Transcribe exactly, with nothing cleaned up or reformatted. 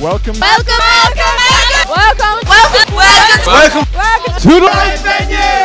Welcome, welcome, welcome, welcome, welcome, welcome, welcome, welcome, welcome, welcome, welcome, welcome to The Wright Venue.